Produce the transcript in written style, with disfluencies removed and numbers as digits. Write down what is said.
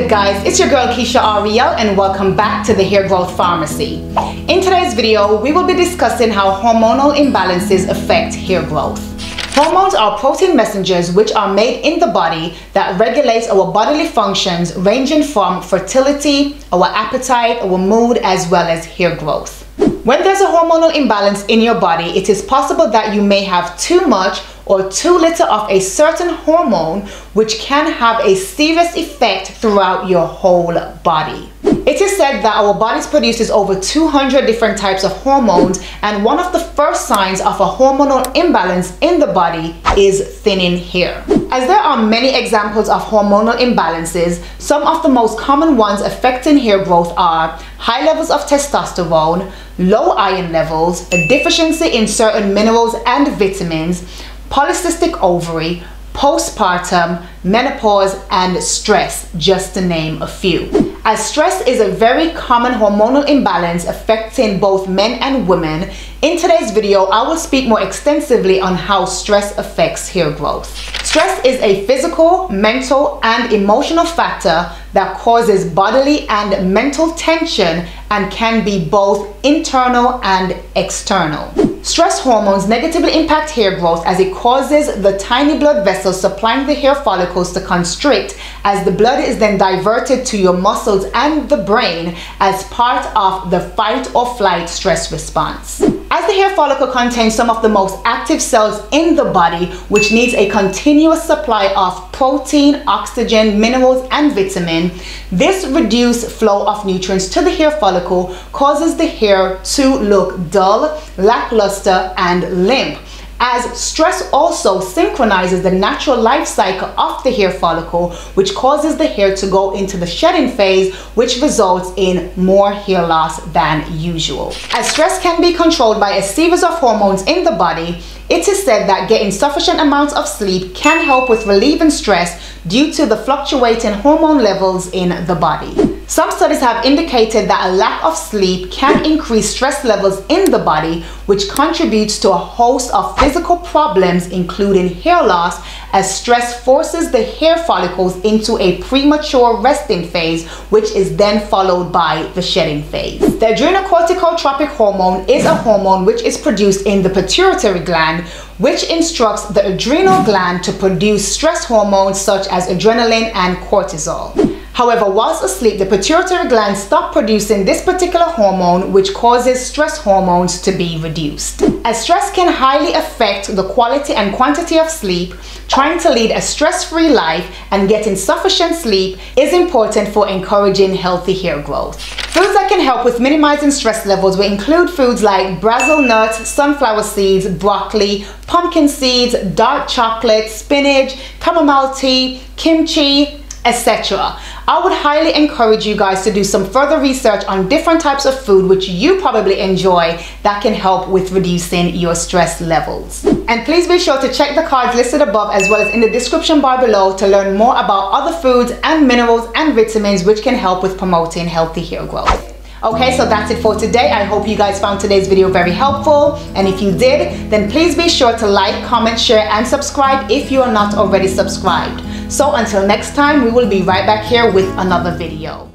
good, guys? It's your girl Kiesha Arielle, and welcome back to the Hair Growth Pharmacy. In today's video, we will be discussing how hormonal imbalances affect hair growth. Hormones are protein messengers which are made in the body that regulates our bodily functions, ranging from fertility, our appetite, our mood, as well as hair growth. When there's a hormonal imbalance in your body, it is possible that you may have too much or too little of a certain hormone, which can have a serious effect throughout your whole body. It is said that our bodies produces over 200 different types of hormones, and one of the first signs of a hormonal imbalance in the body is thinning hair. As there are many examples of hormonal imbalances, some of the most common ones affecting hair growth are high levels of testosterone, low iron levels, a deficiency in certain minerals and vitamins, polycystic ovary, postpartum, menopause, and stress, just to name a few. As stress is a very common hormonal imbalance affecting both men and women, in today's video, I will speak more extensively on how stress affects hair growth. Stress is a physical, mental, and emotional factor that causes bodily and mental tension and can be both internal and external. Stress hormones negatively impact hair growth as it causes the tiny blood vessels supplying the hair follicles to constrict, as the blood is then diverted to your muscles and the brain as part of the fight or flight stress response. As the hair follicle contains some of the most active cells in the body, which needs a continuous supply of protein, oxygen, minerals, and vitamin, this reduced flow of nutrients to the hair follicle causes the hair to look dull, lackluster, and limp, as stress also synchronizes the natural life cycle of the hair follicle, which causes the hair to go into the shedding phase, which results in more hair loss than usual. As stress can be controlled by a series of hormones in the body, it is said that getting sufficient amounts of sleep can help with relieving stress due to the fluctuating hormone levels in the body. Some studies have indicated that a lack of sleep can increase stress levels in the body, which contributes to a host of physical problems, including hair loss, as stress forces the hair follicles into a premature resting phase, which is then followed by the shedding phase. The adrenocorticotropic hormone is a hormone which is produced in the pituitary gland, which instructs the adrenal gland to produce stress hormones such as adrenaline and cortisol. However, whilst asleep, the pituitary gland stops producing this particular hormone, which causes stress hormones to be reduced. As stress can highly affect the quality and quantity of sleep, trying to lead a stress-free life and getting sufficient sleep is important for encouraging healthy hair growth. Foods that can help with minimizing stress levels will include foods like Brazil nuts, sunflower seeds, broccoli, pumpkin seeds, dark chocolate, spinach, chamomile tea, kimchi, etc. I would highly encourage you guys to do some further research on different types of food which you probably enjoy that can help with reducing your stress levels. And please be sure to check the cards listed above as well as in the description bar below to learn more about other foods and minerals and vitamins which can help with promoting healthy hair growth. Okay, so that's it for today. I hope you guys found today's video very helpful, and if you did, then please be sure to like, comment, share, and subscribe if you are not already subscribed. So until next time, we will be right back here with another video.